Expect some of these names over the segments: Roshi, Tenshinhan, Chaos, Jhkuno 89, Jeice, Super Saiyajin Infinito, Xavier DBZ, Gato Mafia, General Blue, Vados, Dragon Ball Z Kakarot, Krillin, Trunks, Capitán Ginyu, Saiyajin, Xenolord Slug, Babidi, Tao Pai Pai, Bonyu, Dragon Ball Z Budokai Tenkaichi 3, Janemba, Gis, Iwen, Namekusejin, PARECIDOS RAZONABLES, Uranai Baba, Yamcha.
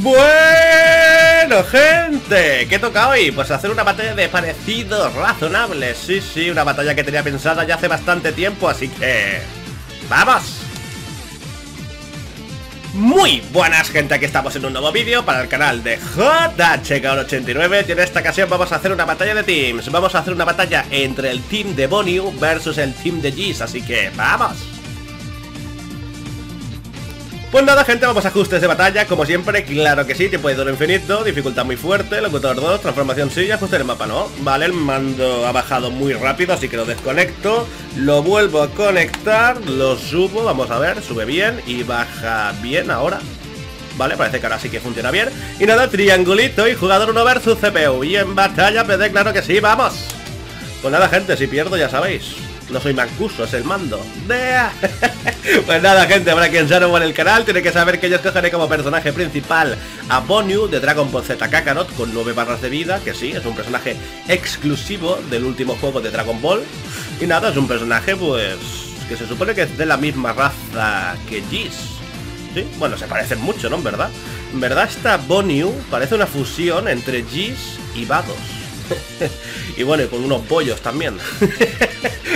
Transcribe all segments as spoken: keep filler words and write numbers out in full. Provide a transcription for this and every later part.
Bueno, gente, ¿qué toca hoy? Pues hacer una batalla de parecidos razonables. Sí, sí, una batalla que tenía pensada ya hace bastante tiempo, así que... ¡vamos! Muy buenas, gente, aquí estamos en un nuevo vídeo para el canal de Xenolord ochenta y nueve. Y en esta ocasión vamos a hacer una batalla de teams. Vamos a hacer una batalla entre el team de Bonyu versus el team de Gis, así que ¡vamos! Pues nada, gente, vamos a ajustes de batalla, como siempre, claro que sí, tiempo de duro infinito, dificultad muy fuerte, locutor dos, transformación sí, ajuste del mapa no. Vale, el mando ha bajado muy rápido, así que lo desconecto. Lo vuelvo a conectar, lo subo, vamos a ver, sube bien y baja bien ahora. Vale, parece que ahora sí que funciona bien. Y nada, triangulito y jugador uno versus C P U. Y en batalla P D, claro que sí, vamos. Pues nada, gente, si pierdo ya sabéis, no soy Mancuso, es el mando. Pues nada, gente, para quien sea nuevo en el canal, tiene que saber que yo escogeré como personaje principal a Bonyu de Dragon Ball Z Kakarot con nueve barras de vida, que sí, es un personaje exclusivo del último juego de Dragon Ball. Y nada, es un personaje, pues, que se supone que es de la misma raza que Gis. ¿Sí? Bueno, se parecen mucho, ¿no? En verdad. En verdad, esta Bonyu parece una fusión entre Gis y Vados. Y bueno, y con unos pollos también.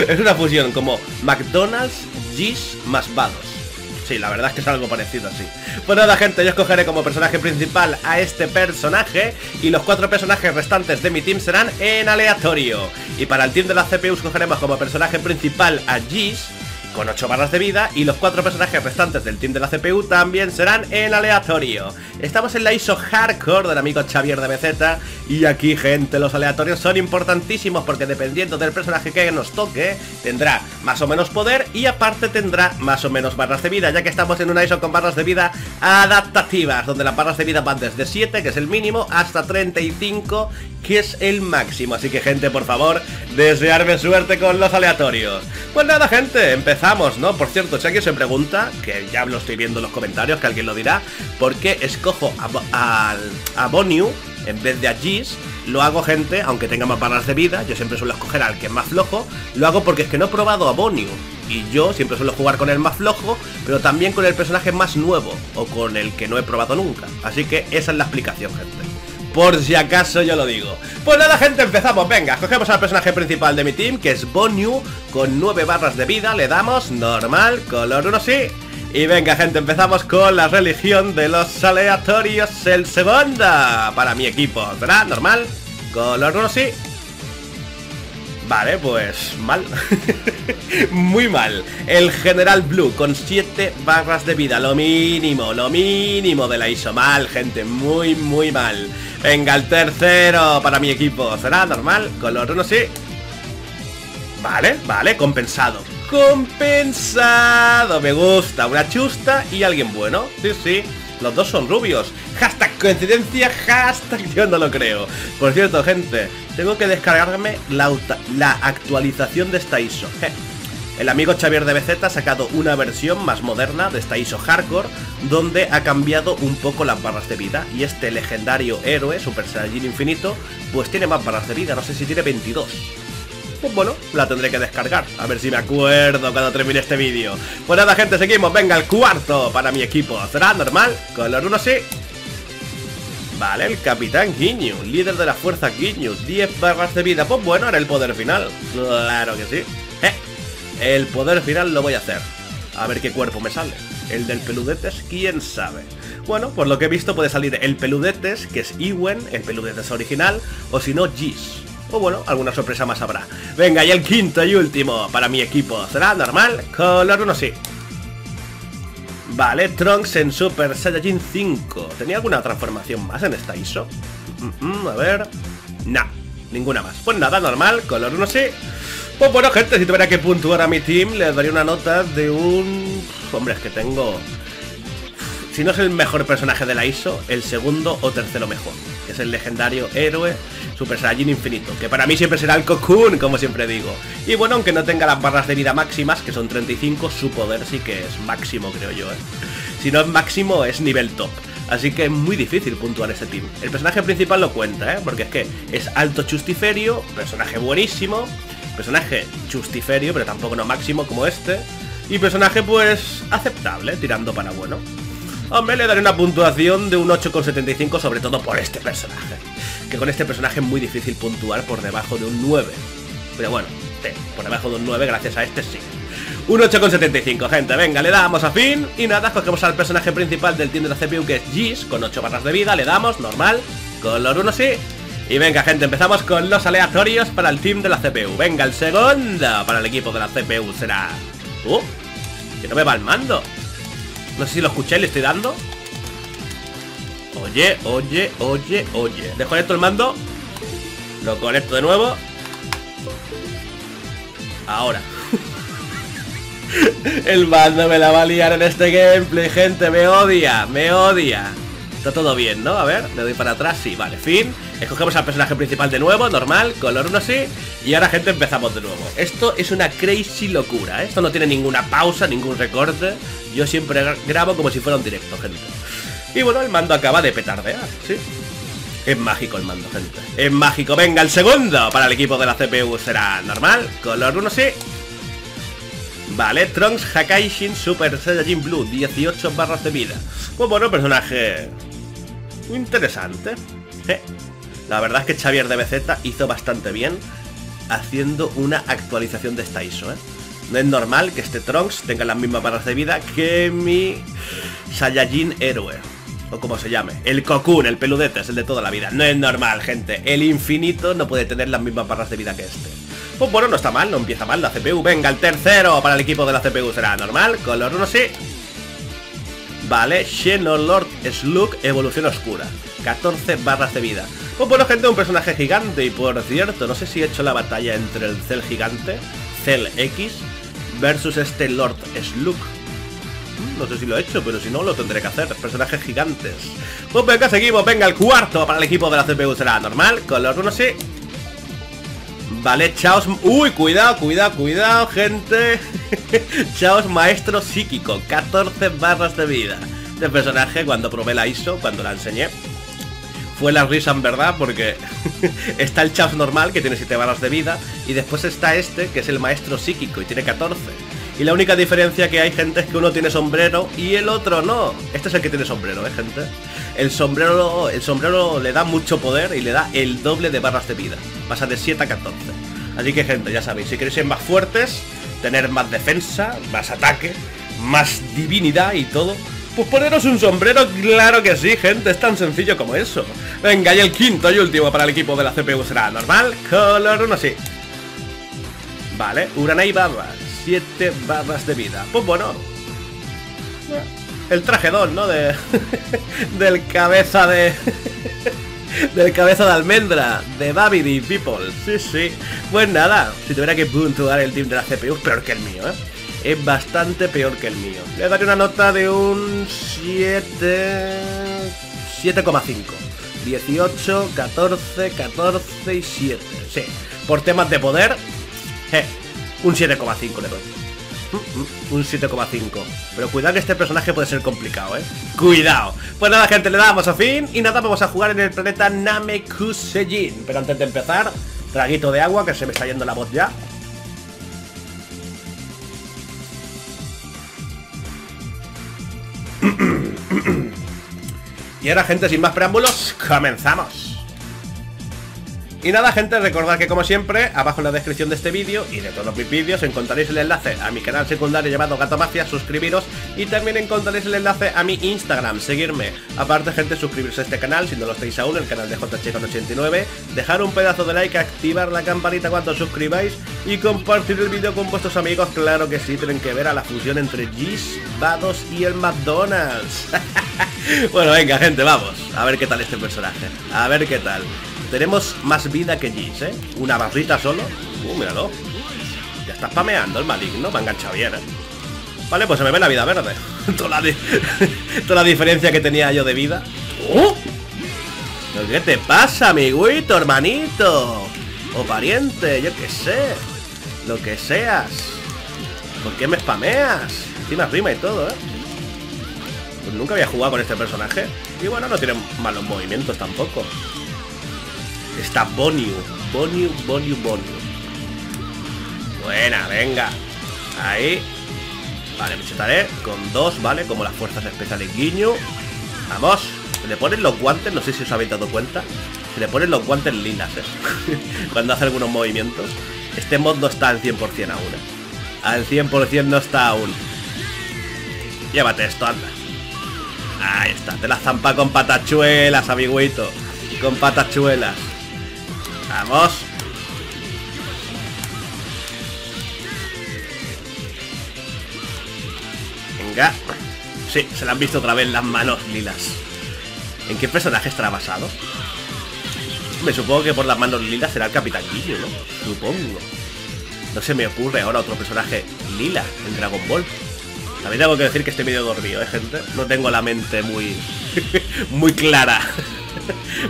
Es una fusión como McDonald's, Gis más Vados. Sí, la verdad es que es algo parecido así. Pues nada, gente, yo escogeré como personaje principal a este personaje, y los cuatro personajes restantes de mi team serán en aleatorio. Y para el team de la C P U escogeremos como personaje principal a Gis con ocho barras de vida, y los cuatro personajes restantes del team de la C P U también serán en aleatorio. Estamos en la I S O Hardcore del amigo Xavier D B Z, y aquí, gente, los aleatorios son importantísimos porque dependiendo del personaje que nos toque, tendrá más o menos poder y aparte tendrá más o menos barras de vida, ya que estamos en una I S O con barras de vida adaptativas, donde las barras de vida van desde siete, que es el mínimo, hasta treinta y cinco, que es el máximo. Así que, gente, por favor, desearme suerte con los aleatorios. Pues nada, gente, empezamos. Empezamos, ¿no? Por cierto, si alguien se pregunta, que ya lo estoy viendo en los comentarios, que alguien lo dirá, ¿por qué escojo a, a, a Bonyu en vez de a Gis? Lo hago, gente, aunque tenga más barras de vida, yo siempre suelo escoger al que es más flojo. Lo hago porque es que no he probado a Bonyu, y yo siempre suelo jugar con el más flojo, pero también con el personaje más nuevo, o con el que no he probado nunca. Así que esa es la explicación, gente, por si acaso yo lo digo. Pues nada, gente, empezamos, venga, cogemos al personaje principal de mi team, que es Bonyu, con nueve barras de vida, le damos normal, color uno sí. Y venga, gente, empezamos con la religión de los aleatorios, el segundo para mi equipo, ¿verdad? Normal, color uno sí. Vale, pues mal. Muy mal. El General Blue con siete barras de vida. Lo mínimo, lo mínimo de la I S O. Mal, gente, muy, muy mal. Venga, el tercero para mi equipo. ¿Será normal? Color uno sí. Vale, vale, compensado. Compensado. Me gusta. Una chusta y alguien bueno. Sí, sí. Los dos son rubios. Hashtag coincidencia, hashtag yo no lo creo. Por cierto, gente, tengo que descargarme la, la actualización de esta I S O. Je. El amigo Xavier D B Z ha sacado una versión más moderna de esta I S O Hardcore, donde ha cambiado un poco las barras de vida. Y este legendario héroe, Super Saiyajin Infinito, pues tiene más barras de vida. No sé si tiene veintidós. Pues bueno, la tendré que descargar, a ver si me acuerdo cuando termine este vídeo. Pues nada, gente, seguimos, venga, el cuarto para mi equipo. ¿Será normal? Color uno sí. Vale, el Capitán Ginyu, líder de la fuerza Ginyu, diez barras de vida. Pues bueno, era el poder final, claro que sí. eh, El poder final lo voy a hacer, a ver qué cuerpo me sale. El del peludetes, quién sabe. Bueno, por lo que he visto puede salir el peludetes, que es Iwen, el peludetes original, o si no, Gis. O bueno, alguna sorpresa más habrá. Venga, y el quinto y último para mi equipo. ¿Será normal? Color uno sí. Vale, Trunks en Super Saiyajin cinco. ¿Tenía alguna transformación más en esta I S O? Mm -mm, a ver... Nah, ninguna más. Pues nada, normal, color uno sí. Pues bueno, gente, si tuviera que puntuar a mi team, les daría una nota de un... Hombre, es que tengo... Si no es el mejor personaje de la I S O, el segundo o tercero mejor, que es el legendario héroe Super Saiyajin Infinito, que para mí siempre será el Cocoon, como siempre digo. Y bueno, aunque no tenga las barras de vida máximas, que son treinta y cinco, su poder sí que es máximo, creo yo, ¿eh? Si no es máximo, es nivel top. Así que es muy difícil puntuar este team. El personaje principal lo cuenta, ¿eh? Porque es que es alto chustiferio, personaje buenísimo, Personaje justiferio, pero tampoco no máximo como este. Y personaje, pues, aceptable, tirando para bueno. A mí le daré una puntuación de un ocho coma setenta y cinco, sobre todo por este personaje. Que con este personaje es muy difícil puntuar por debajo de un nueve. Pero bueno, sí, por debajo de un nueve gracias a este sí. Un ocho coma setenta y cinco, gente. Venga, le damos a fin. Y nada, cogemos al personaje principal del team de la C P U, que es Gis, con ocho barras de vida. Le damos, normal, color uno sí. Y venga, gente, empezamos con los aleatorios para el team de la C P U. Venga, el segundo para el equipo de la C P U será... Uh, que no me va el mando. No sé si lo escucháis, le estoy dando. Oye, oye, oye, oye. Desconecto el mando. Lo conecto de nuevo. Ahora. El mando me la va a liar en este gameplay, gente. Me odia, me odia. Está todo bien, ¿no? A ver, le doy para atrás, sí, vale, fin. Escogemos al personaje principal de nuevo, normal, color uno sí. Y ahora, gente, empezamos de nuevo. Esto es una crazy locura, ¿eh? Esto no tiene ninguna pausa, ningún recorte. Yo siempre grabo como si fuera un directo, gente. Y bueno, el mando acaba de petardear, ¿sí? Es mágico el mando, gente. Es mágico. Venga, el segundo para el equipo de la C P U será normal, color uno sí. Vale, Trunks Hakaishin Super Saiyajin Blue, dieciocho barras de vida. Pues bueno, personaje... interesante, ¿eh? La verdad es que Xavier D B Z hizo bastante bien haciendo una actualización de esta I S O, ¿eh? No es normal que este Trunks tenga las mismas barras de vida que mi Saiyajin héroe, o como se llame, el Cocoon, el peludete, es el de toda la vida. No es normal, gente. El infinito no puede tener las mismas barras de vida que este. Pues bueno, no está mal, no empieza mal la C P U. Venga, el tercero para el equipo de la C P U será normal, color uno sí. Vale, Xenolord Slug, evolución oscura, catorce barras de vida. Pues bueno, gente, un personaje gigante. Y por cierto, no sé si he hecho la batalla entre el Cell gigante, Cell X, versus este Lord Slug. No sé si lo he hecho, pero si no, lo tendré que hacer. Personajes gigantes. Pues venga, seguimos. Venga, el cuarto para el equipo de la C P U será normal, color uno sí. Vale, Chaos... Uy, cuidado, cuidado, cuidado, gente. Chaos Maestro Psíquico, catorce barras de vida. Este personaje, cuando probé la I S O, cuando la enseñé, fue la risa en verdad, porque está el Chaos normal, que tiene siete barras de vida, y después está este, que es el Maestro Psíquico, y tiene catorce. Y la única diferencia que hay, gente, es que uno tiene sombrero y el otro no. Este es el que tiene sombrero, ¿eh, gente? El sombrero, el sombrero le da mucho poder y le da el doble de barras de vida. Pasa de siete a catorce. Así que, gente, ya sabéis, si queréis ser más fuertes, tener más defensa, más ataque, más divinidad y todo, pues poneros un sombrero, claro que sí, gente. Es tan sencillo como eso. Venga, y el quinto y último para el equipo de la C P U será normal, color uno sí. Vale, Uranai Baba, siete barras de vida. Pues bueno, el traje dos, ¿no? De... del cabeza de... del cabeza de almendra, de Babidi people. Sí, sí. Pues nada, si tuviera que puntuar el team de la C P U, es peor que el mío, ¿eh? Es bastante peor que el mío. Le daré una nota de un siete... siete coma cinco. dieciocho, catorce, catorce y siete. Sí, por temas de poder, eh, un siete coma cinco le doy. Un siete coma cinco. Pero cuidado que este personaje puede ser complicado, ¿eh? Cuidado. Pues nada, gente, le damos a fin. Y nada, vamos a jugar en el planeta Namekusejin. Pero antes de empezar, traguito de agua, que se me está yendo la voz ya. Y ahora, gente, sin más preámbulos, comenzamos. Y nada, gente, recordad que como siempre, abajo en la descripción de este vídeo y de todos mis vídeos encontraréis el enlace a mi canal secundario llamado Gato Mafia, suscribiros, y también encontraréis el enlace a mi Instagram, seguirme. Aparte, gente, suscribirse a este canal si no lo estáis aún, el canal de Jhkuno ochenta y nueve, dejar un pedazo de like, activar la campanita cuando os suscribáis y compartir el vídeo con vuestros amigos, claro que sí, tienen que ver a la fusión entre Gis, Vados y el McDonald's. Bueno, venga, gente, vamos a ver qué tal este personaje, a ver qué tal. Tenemos más vida que Jeice, ¿eh? Una barrita solo. Uh, míralo. Ya está spameando el maligno. Me ha enganchado bien, ¿eh? Vale, pues se me ve la vida verde. Toda, la Toda la diferencia que tenía yo de vida. ¡Oh! ¿Qué te pasa, amiguito, hermanito? O pariente, yo qué sé. Lo que seas. ¿Por qué me spameas? Encima rima y todo, ¿eh? Pues nunca había jugado con este personaje. Y bueno, no tiene malos movimientos tampoco. Está Bonyu, Bonyu, Bonyu, Bonyu. Buena, venga. Ahí. Vale, me chutaré con dos, ¿vale? Como las fuerzas especiales Ginyu. ¡Vamos! Se le ponen los guantes, no sé si os habéis dado cuenta. Se le ponen los guantes lilas cuando hace algunos movimientos. Este mod no está al cien por cien aún. Al cien por cien no está aún. Llévate esto, anda. Ahí está, te la zampa con patachuelas, amiguito. Con patachuelas. Vamos. Venga. Sí, se le han visto otra vez las manos lilas. ¿En qué personaje estará basado? Me supongo que por las manos lilas será el Capitán Ginyu, ¿no? Supongo. No se me ocurre ahora otro personaje lila en Dragon Ball. También tengo que decir que estoy medio dormido, ¿eh, gente? No tengo la mente muy... muy clara.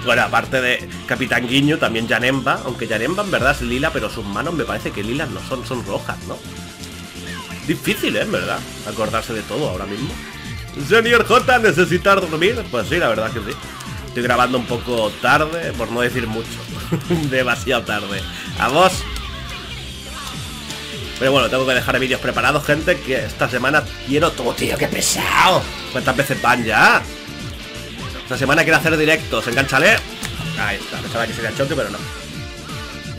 Bueno, aparte de Capitán Ginyu, también Janemba. Aunque Janemba en verdad es lila, pero sus manos me parece que lilas no son, son rojas, ¿no? Difícil, ¿eh? En verdad, acordarse de todo ahora mismo. Señor J, ¿necesitar dormir? Pues sí, la verdad que sí. Estoy grabando un poco tarde, por no decir mucho. Demasiado tarde. ¡Vamos! Pero bueno, tengo que dejar vídeos preparados, gente, que esta semana quiero todo, tío, qué pesado. ¿Cuántas veces van ya? Esta semana quiero hacer directos, encánchale. Ahí está, pensaba que sería choque, pero no.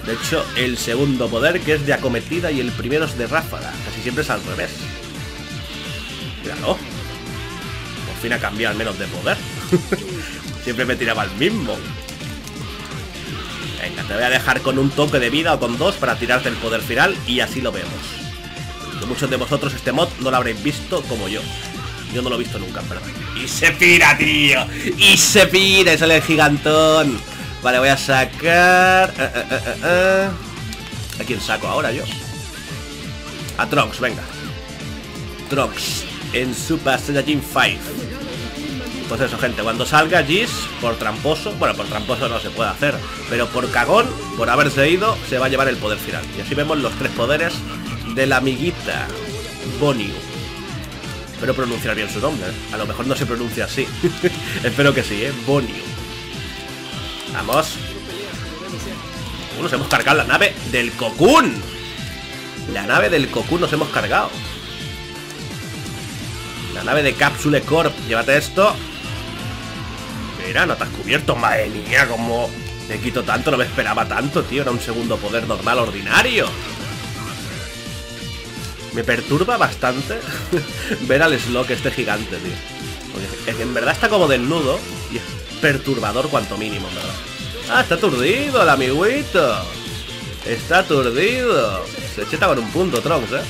De hecho, el segundo poder, que es de acometida, y el primero es de ráfaga. Casi siempre es al revés. Míralo. Por fin ha cambiado al menos de poder. Siempre me tiraba el mismo. Venga, te voy a dejar con un toque de vida o con dos para tirarte el poder final y así lo vemos. Que muchos de vosotros este mod no lo habréis visto como yo. Yo no lo he visto nunca, perdón. ¡Y se pira, tío! ¡Y se pira! ¡Y sale el gigantón! Vale, voy a sacar... Eh, eh, eh, eh. ¿A quién saco ahora yo? A Trunks, venga. Trunks en Super Saiyajin cinco. Pues eso, gente, cuando salga Gis, por tramposo, bueno, por tramposo no se puede hacer, pero por cagón, por haberse ido, se va a llevar el poder final. Y así vemos los tres poderes de la amiguita Bonyu. Espero pronunciar bien su nombre, a lo mejor no se pronuncia así. Espero que sí, ¿eh? Bonyu. Vamos. Uh, nos hemos cargado la nave del Cocoon. La nave del Cocoon nos hemos cargado. La nave de Capsule Corp, llévate esto. Mira, no te has cubierto, madre mía, como te quito tanto, no me esperaba tanto, tío. Era un segundo poder normal ordinario. Me perturba bastante ver al Slug este gigante, tío. Porque es que en verdad está como desnudo y es perturbador cuanto mínimo, ¿verdad? Ah, está aturdido el amiguito. Está aturdido. Se cheta con un punto, Trunks, eh.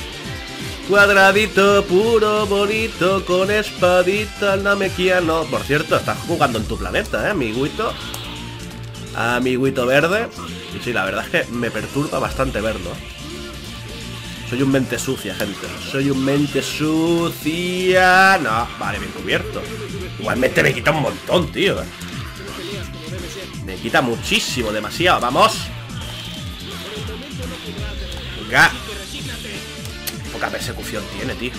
Cuadradito, puro, bonito, con espadita, namekiano. Por cierto, estás jugando en tu planeta, ¿eh, amiguito? Amiguito verde. Y sí, la verdad es que me perturba bastante verlo. Soy un mente sucia, gente. Soy un mente sucia. No, vale, bien cubierto. Igualmente me quita un montón, tío. Me quita muchísimo, demasiado. ¡Vamos! Venga. Poca persecución tiene, tío.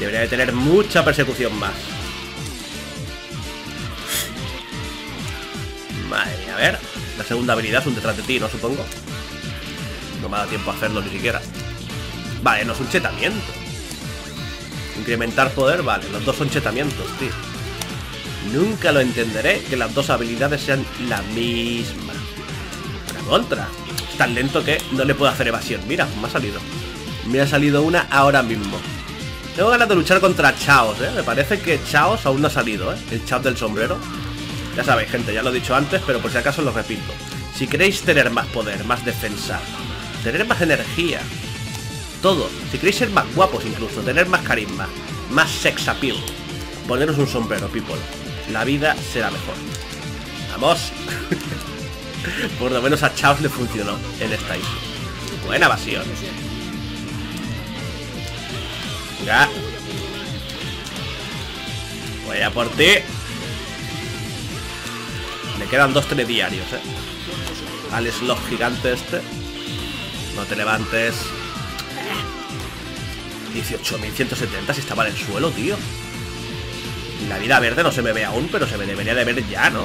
Debería de tener mucha persecución más. Madre mía, a ver. La segunda habilidad es un detrás de ti, ¿no? Supongo. No me ha dado tiempo a hacerlo ni siquiera. Vale, no es un chetamiento. Incrementar poder, vale. Los dos son chetamientos, tío. Nunca lo entenderé que las dos habilidades sean la misma. Una contra. Es tan lento que no le puedo hacer evasión. Mira, me ha salido. Me ha salido una ahora mismo. Tengo ganas de luchar contra Chaos, ¿eh? Me parece que Chaos aún no ha salido, ¿eh? El Chaos del sombrero. Ya sabéis, gente, ya lo he dicho antes, pero por si acaso lo repito. Si queréis tener más poder, más defensa, tener más energía, todo. Si queréis ser más guapos incluso, tener más carisma, más sex appeal, poneros un sombrero, people. La vida será mejor. ¡Vamos! Por lo menos a Chaos le funcionó en esta isla. Buena evasión. Venga. Voy a por ti. Me quedan dos telediarios, eh. Al Slug gigante este. No te levantes. dieciocho mil ciento setenta si estaba en el suelo, tío. Y la vida verde no se me ve aún, pero se me debería de ver ya, ¿no?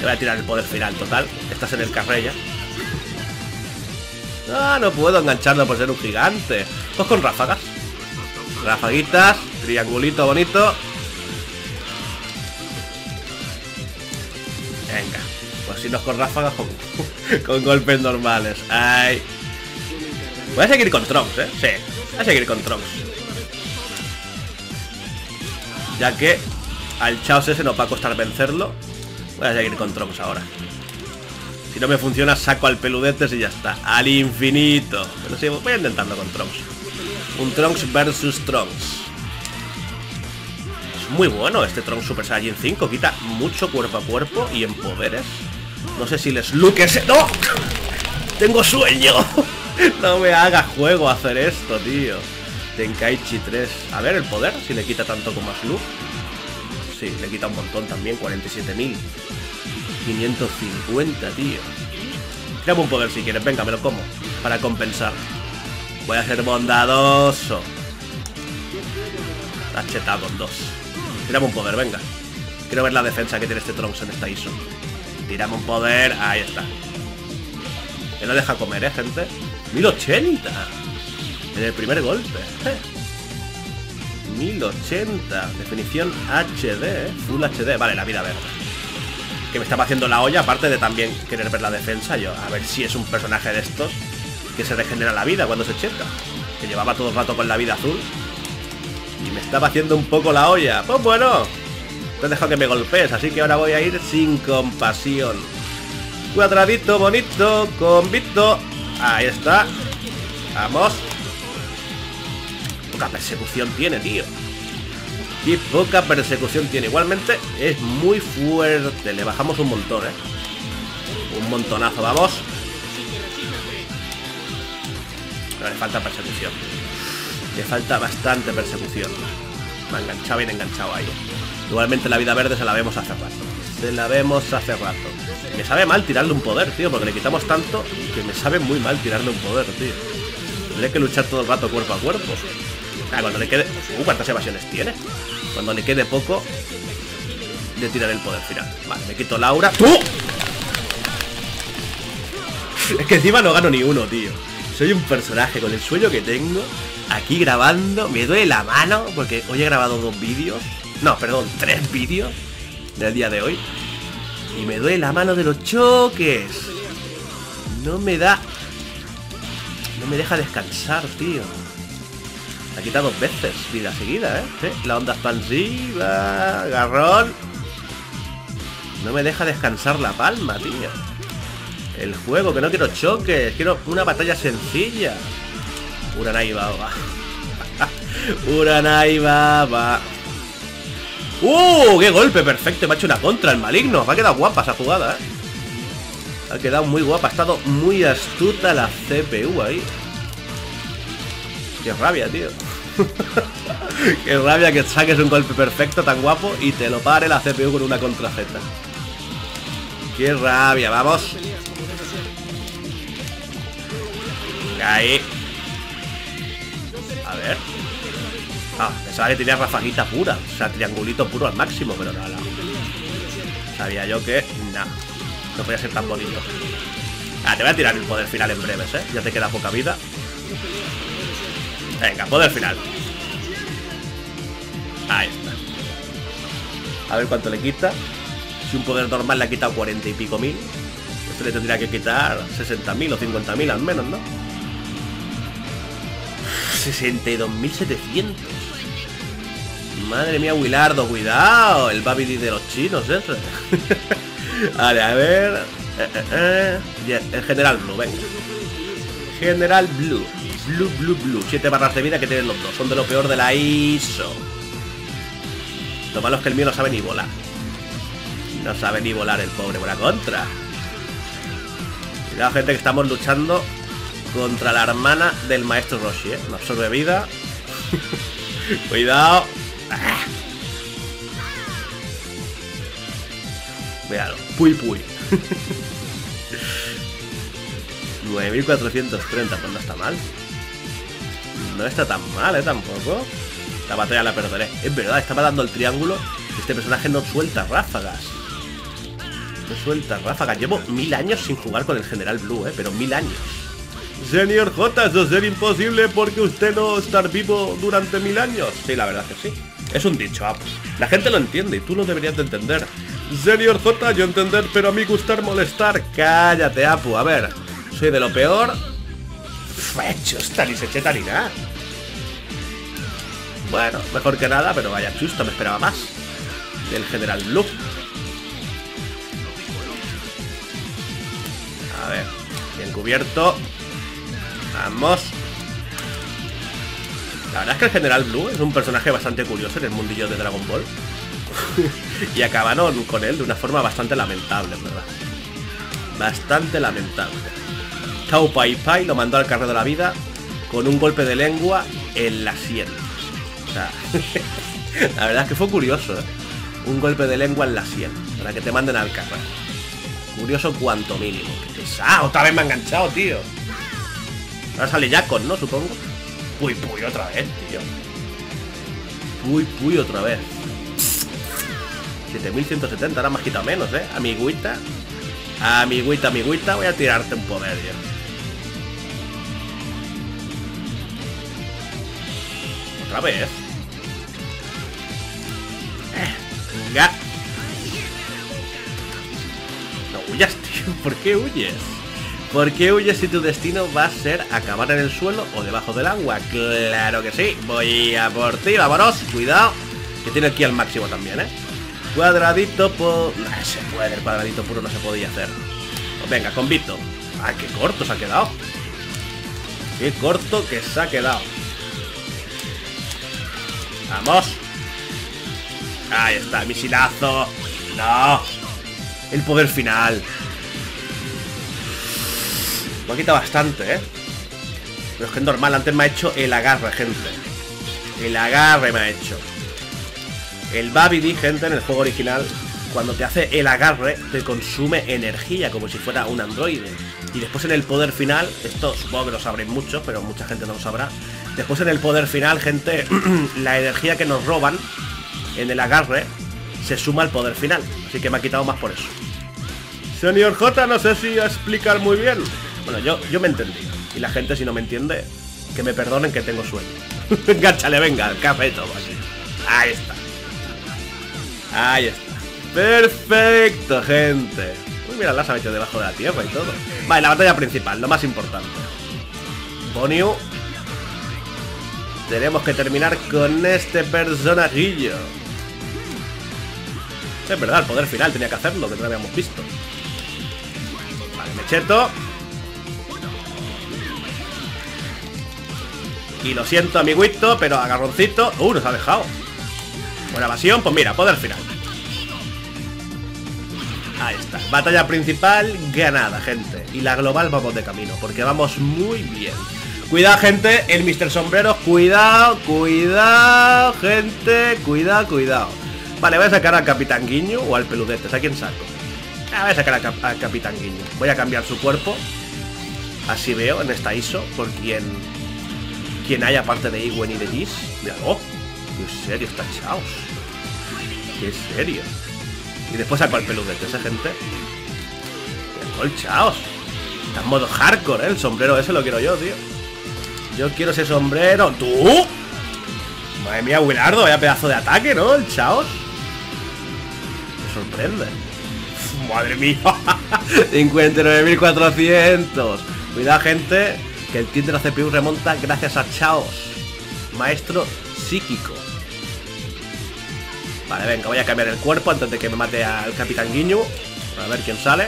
Te voy a tirar el poder final, total. Estás en el carrera. Ah, no puedo engancharlo por ser un gigante. Pues con ráfagas. Rafaguitas, triangulito bonito. Venga, pues si no con ráfagas, con, con golpes normales. Ay. Voy a seguir con Trunks, ¿eh? Sí, voy a seguir con Trunks. Ya que al Chaos ese no va a costar vencerlo. Voy a seguir con Trunks ahora. Si no me funciona, saco al peludetes y ya está. Al infinito. Pero sí, voy a intentarlo con Trunks. Un Trunks versus Trunks. Es muy bueno este Trunks Super Saiyajin cinco. Quita mucho cuerpo a cuerpo y en poderes. No sé si les luque ese... ¡No! ¡Tengo sueño! No me haga juego hacer esto, tío. Tenkaichi tres. A ver, el poder, si le quita tanto como a Slug. Sí, le quita un montón también. Cuarenta y siete mil quinientos cincuenta, tío. Tírame un poder si quieres, venga, me lo como. Para compensar. Voy a ser bondadoso. Está chetado con dos. Tírame un poder, venga. Quiero ver la defensa que tiene este Trunks en esta I S O. Tírame un poder, ahí está. Me lo deja comer, eh, gente. Mil ochenta en el primer golpe. Mil ochenta, definición H D, Full H D, vale, la vida verde. Que me estaba haciendo la olla, aparte de también querer ver la defensa. Yo, a ver si es un personaje de estos que se regenera la vida cuando se checa. Que llevaba todo el rato con la vida azul y me estaba haciendo un poco la olla. Pues bueno, te he dejado que me golpees, así que ahora voy a ir sin compasión. Cuadradito, bonito, convicto. Ahí está. Vamos. Poca persecución tiene, tío. Y poca persecución tiene. Igualmente es muy fuerte. Le bajamos un montón, eh. Un montonazo, vamos. Pero le falta persecución. Le falta bastante persecución. Me ha enganchado, bien enganchado ahí. Igualmente la vida verde se la vemos hace rato. Se la vemos hace rato. Me sabe mal tirarle un poder, tío, porque le quitamos tanto que me sabe muy mal tirarle un poder, tío. Tendré que luchar todo el rato cuerpo a cuerpo. Ah, cuando le quede... Uh, ¿cuántas evasiones tiene? Cuando le quede poco, le tiraré el poder final. Vale, me quito Laura. ¡Tú! Es que encima no gano ni uno, tío. Soy un personaje con el sueño que tengo. Aquí grabando, me duele la mano porque hoy he grabado dos vídeos. No, perdón, tres vídeos del día de hoy. Y me duele la mano de los choques. No me da... No me deja descansar, tío. Me ha quitado dos veces vida seguida, ¿eh? ¿Sí? La onda expansiva, agarrón. No me deja descansar la palma, tío. El juego, que no quiero choques. Quiero una batalla sencilla. Uranai Baba. Uranai Baba. ¡Uh! ¡Qué golpe perfecto! Me ha hecho una contra el maligno. Me ha quedado guapa esa jugada, ¿eh? Ha quedado muy guapa. Ha estado muy astuta la C P U ahí. ¡Qué rabia, tío! ¡Qué rabia que saques un golpe perfecto tan guapo y te lo pare la C P U con una contra Z! ¡Qué rabia! ¡Vamos! Ahí. A ver... Ah, pensaba que tenía rafaguita pura. O sea, triangulito puro al máximo. Pero nada, sabía yo que... Nah, no podía ser tan bonito. Ah, te voy a tirar el poder final en breves, eh. Ya te queda poca vida. Venga, poder final. Ahí está. A ver cuánto le quita. Si un poder normal le ha quitado cuarenta y pico mil, este le tendría que quitar sesenta mil o cincuenta mil al menos, ¿no? sesenta y dos mil setecientos. Madre mía, Willardo, cuidado. El Babidi de los chinos, ese. Vale, a ver. Eh, eh, eh. Yes, el General Blue, venga. General Blue. Blue, Blue, Blue. Siete barras de vida que tienen los dos. Son de lo peor de la I S O. Lo malo es que el mío no sabe ni volar. No sabe ni volar el pobre por la contra. Cuidado, gente, que estamos luchando contra la hermana del maestro Roshi, ¿eh? No absorbe vida. Cuidado. ¡Ah! Cuidado. Puy puy. nueve mil cuatrocientos treinta, pues no está mal. No está tan mal, ¿eh? Tampoco. La batalla la perderé. Es verdad, estaba dando el triángulo. Este personaje no suelta ráfagas. No suelta ráfagas. Llevo mil años sin jugar con el General Blue, ¿eh? Pero mil años. Senior J, eso será imposible porque usted no estar vivo durante mil años. Sí, la verdad que sí. Es un dicho, ah, pues. La gente lo entiende y tú lo deberías de entender. Senior J, yo entender, pero a mí gustar molestar. Cállate, Apu, a ver. Soy de lo peor. Fecho, esta ni se cheta ni nada. Bueno, mejor que nada, pero vaya chusta, me esperaba más. Del General Blue. A ver, bien cubierto. Vamos. La verdad es que el General Blue es un personaje bastante curioso en el mundillo de Dragon Ball. Y acabaron con él de una forma bastante lamentable, ¿verdad? Bastante lamentable. Tao Pai Pai lo mandó al carro de la vida con un golpe de lengua en la sien. O sea, la verdad es que fue curioso, ¿eh? Un golpe de lengua en la sien para que te manden al carro. Curioso cuanto mínimo. ¡Qué pesado! Otra vez me ha enganchado, tío. Ahora sale Jhkuno, ¿no? Supongo. Puy, puy, otra vez, tío. Puy, puy, otra vez. siete mil ciento setenta, ahora me has quitado menos, ¿eh? Amiguita. Amiguita, amiguita. Voy a tirarte un poder, tío. Otra vez. Eh, venga. No huyas, tío. ¿Por qué huyes? ¿Por qué huyes si tu destino va a ser acabar en el suelo o debajo del agua? ¡Claro que sí! Voy a por ti, vámonos. Cuidado, que tiene aquí al máximo también, ¿eh? Cuadradito por... No se puede, el cuadradito puro no se podía hacer. Pues venga, convito. ¡Ah, qué corto se ha quedado! ¡Qué corto que se ha quedado! ¡Vamos! ¡Ahí está, misilazo! ¡No! ¡El poder final! Me ha quitado bastante, ¿eh? Pero es que es normal, antes me ha hecho el agarre, gente. El agarre me ha hecho. El Babidi, gente, en el juego original, cuando te hace el agarre, te consume energía, como si fuera un androide. Y después en el poder final, esto supongo que lo sabréis mucho, pero mucha gente no lo sabrá. Después en el poder final, gente, la energía que nos roban en el agarre se suma al poder final. Así que me ha quitado más por eso. Señor J, no sé si explicar muy bien. Bueno, yo, yo me entendí. Y la gente, si no me entiende, que me perdonen que tengo sueño. Enganchale, venga, el café y todo así. Ahí está. Ahí está. Perfecto, gente. Uy, mira, las ha metido debajo de la tierra y todo. Vale, la batalla principal, lo más importante. Bonyu. Tenemos que terminar con este personajillo. Es verdad, el poder final tenía que hacerlo, que no lo habíamos visto. Vale, mecheto. Y lo siento, amiguito, pero agarroncito. Uh, nos ha dejado. Buena evasión, pues mira, poder final. Ahí está, batalla principal ganada, gente. Y la global vamos de camino, porque vamos muy bien. Cuidado, gente, el mister Sombrero. Cuidado, cuidado, gente. Cuidado, cuidado. Vale, voy a sacar al Capitán Ginyu o al Peludetes. ¿A quién saco? Ah, voy a sacar al Cap Capitán Ginyu. Voy a cambiar su cuerpo. Así veo en esta I S O por quien... ¿Quién hay aparte de Iwen y de Gis? Mira, oh, qué serio está Chaos. Qué serio. Y después saco el peludete, esa gente. Mira, el Chaos. Está en modo hardcore, ¿eh? El sombrero ese lo quiero yo, tío. Yo quiero ese sombrero. ¡Tú! Madre mía, Aguilardo, vaya pedazo de ataque, ¿no? El Chaos. Me sorprende. Uf, madre mía. cincuenta y nueve mil cuatrocientos. Cuidado, gente. Que el tier de la C P U remonta gracias a Chaos, maestro psíquico. Vale, venga, voy a cambiar el cuerpo antes de que me mate al Capitán Ginyu. A ver quién sale.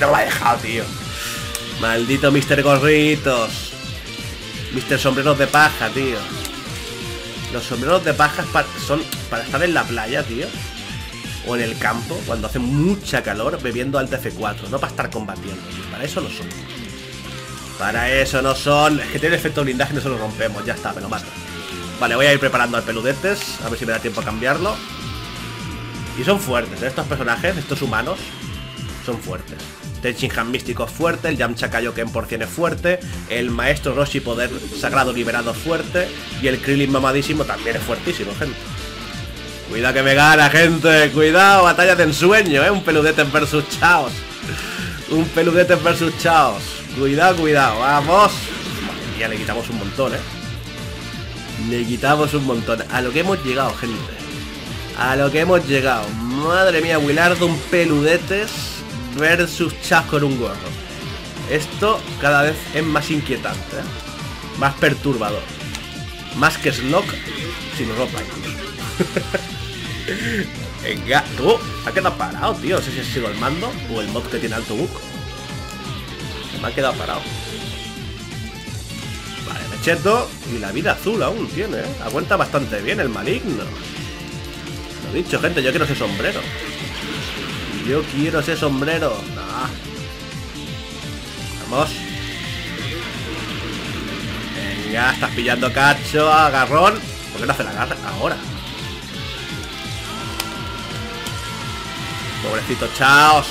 No me lo ha dejado, tío. Maldito mister Gorritos. mister Sombreros de paja, tío. Los sombreros de paja son para estar en la playa, tío. O en el campo, cuando hace mucha calor, bebiendo al T F cuatro. No para estar combatiendo, tío. Para eso no son. Para eso no son... Es que tiene el efecto blindaje y no se lo rompemos. Ya está, me lo mato. Vale, voy a ir preparando al peludetes. A ver si me da tiempo a cambiarlo. Y son fuertes, ¿eh? Estos personajes, estos humanos, son fuertes. Tenshinhan místico es fuerte. El Yamcha Kaioken por cien es fuerte. El maestro Roshi poder sagrado liberado es fuerte. Y el Krillin mamadísimo también es fuertísimo, gente. Cuidado que me gana, gente. Cuidado, batalla de ensueño, ¿eh? Un peludetes versus Chaos. Un peludete versus Chaos. Cuidado, cuidado, vamos. Ya le quitamos un montón, eh. Le quitamos un montón. A lo que hemos llegado, gente. A lo que hemos llegado. Madre mía, Willardo, un peludetes versus Chaos con un gorro. Esto cada vez es más inquietante, ¿eh? Más perturbador. Más que Slug sin ropa. Venga, tú, ha quedado parado, tío. No sé si ha sido el mando o el mod que tiene alto bug. Me ha quedado parado. Vale, mecheto. Y la vida azul aún tiene, ¿eh? Aguanta bastante bien el maligno. Lo dicho, gente, yo quiero ese sombrero. Yo quiero ese sombrero. Nah. Vamos. Venga, estás pillando cacho, agarrón. ¿Por qué no hace la garra ahora? Pobrecito Chaos.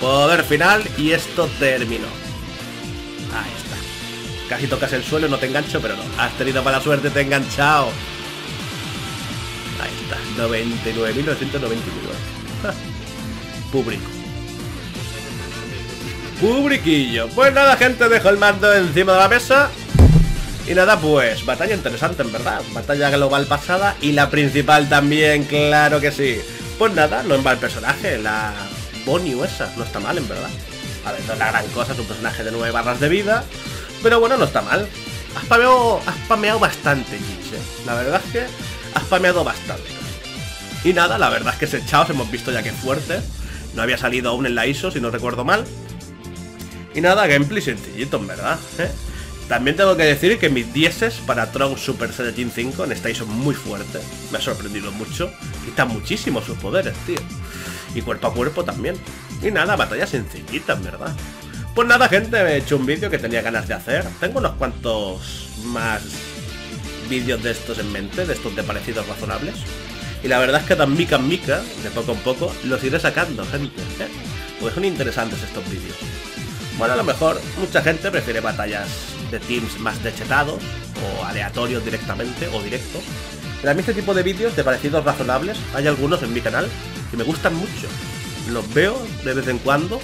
Poder final y esto terminó. Ahí está. Casi tocas el suelo, no te engancho, pero no. Has tenido mala suerte, te he enganchado. Ahí está. noventa y nueve mil novecientos noventa y nueve. Público. Publiquillo. Pues nada, gente, dejo el mando encima de la mesa. Y nada, pues batalla interesante, en verdad. Batalla global pasada y la principal también, claro que sí. Pues nada, no es mal personaje, la Bonyu esa, no está mal en verdad. A ver, no es la gran cosa, es un personaje de nueve barras de vida, pero bueno, no está mal. Has spameado, has spameado bastante, Jeice, la verdad es que has spameado bastante. Y nada, la verdad es que ese Chaos hemos visto ya que es fuerte, no había salido aún en la I S O si no recuerdo mal. Y nada, gameplay sencillito en verdad, ¿eh? También tengo que decir que mis dieces para Trunks Super Saiyajin cinco en esta I S O muy fuerte. Me ha sorprendido mucho. Y están muchísimos sus poderes, tío. Y cuerpo a cuerpo también. Y nada, batalla sencillita, en verdad. Pues nada, gente, he hecho un vídeo que tenía ganas de hacer. Tengo unos cuantos más vídeos de estos en mente, de estos de parecidos razonables. Y la verdad es que tan mica en mica, de poco en poco, los iré sacando, gente, ¿eh? Pues son interesantes estos vídeos. Bueno, a lo mejor mucha gente prefiere batallas de teams más dechetados o aleatorios directamente o directos, pero a mí este tipo de vídeos de parecidos razonables hay algunos en mi canal que me gustan mucho, los veo de vez en cuando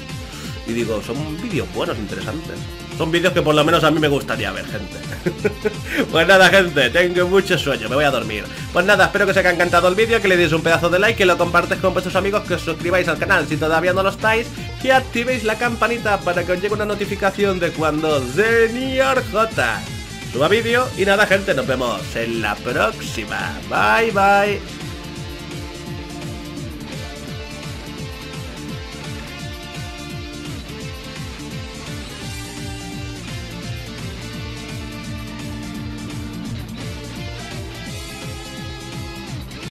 y digo, son vídeos buenos, interesantes, son vídeos que por lo menos a mí me gustaría ver, gente. Pues nada, gente, tengo mucho sueño, me voy a dormir. Pues nada, espero que os haya encantado el vídeo, que le deis un pedazo de like, que lo compartáis con vuestros amigos, que os suscribáis al canal si todavía no lo estáis, que activéis la campanita para que os llegue una notificación de cuando Senior J suba vídeo. Y nada, gente, nos vemos en la próxima. Bye, bye.